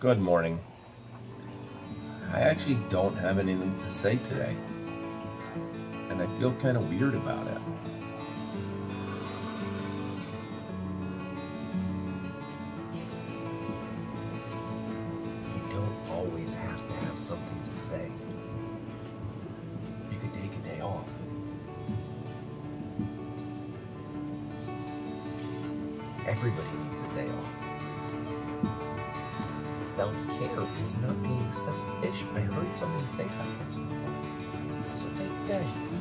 Good morning. I actually don't have anything to say today, and I feel kind of weird about it. You don't always have to have something to say. You could take a day off. Everybody needs a day off. Self-care is not being selfish. I heard somebody say that once before. So take the day.